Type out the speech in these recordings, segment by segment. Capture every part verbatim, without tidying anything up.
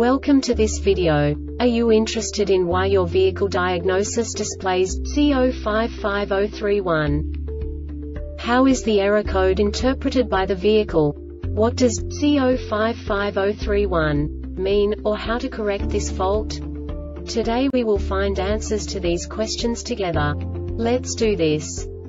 Welcome to this video. Are you interested in why your vehicle diagnosis displays C zero five five zero three one? How is the error code interpreted by the vehicle? What does C zero five five zero three one mean, or how to correct this fault? Today we will find answers to these questions together. Let's do this.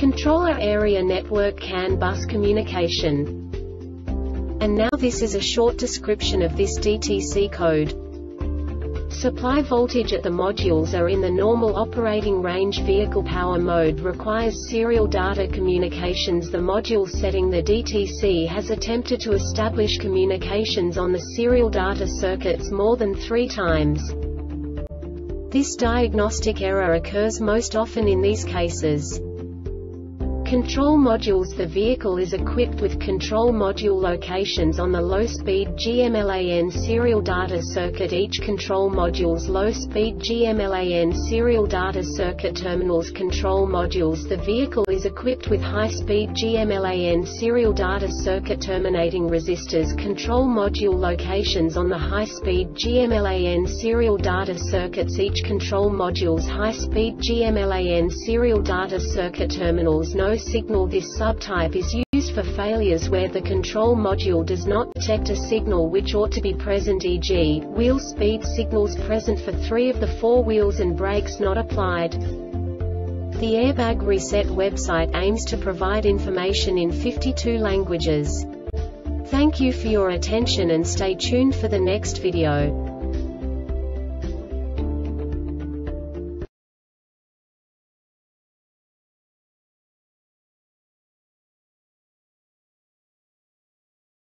Controller Area Network C A N bus communication. And now this is a short description of this D T C code. Supply voltage at the modules are in the normal operating range. Vehicle power mode requires serial data communications. The module setting. The D T C has attempted to establish communications on the serial data circuits more than three times. This diagnostic error occurs most often in these cases. Control modules. The vehicle is equipped with control module locations on the low-speed G M LAN serial data circuit. Each control module's low-speed G M LAN serial data circuit terminals. Control modules. The vehicle is equipped with high-speed G M LAN serial data circuit terminating resistors. Control module locations on the high-speed G M LAN serial data circuits. Each control module's high-speed G M LAN serial data circuit terminals. No signal. This subtype is used for failures where the control module does not detect a signal which ought to be present, for example, wheel speed signals present for three of the four wheels and brakes not applied. The Airbag Reset website aims to provide information in fifty-two languages. Thank you for your attention and stay tuned for the next video.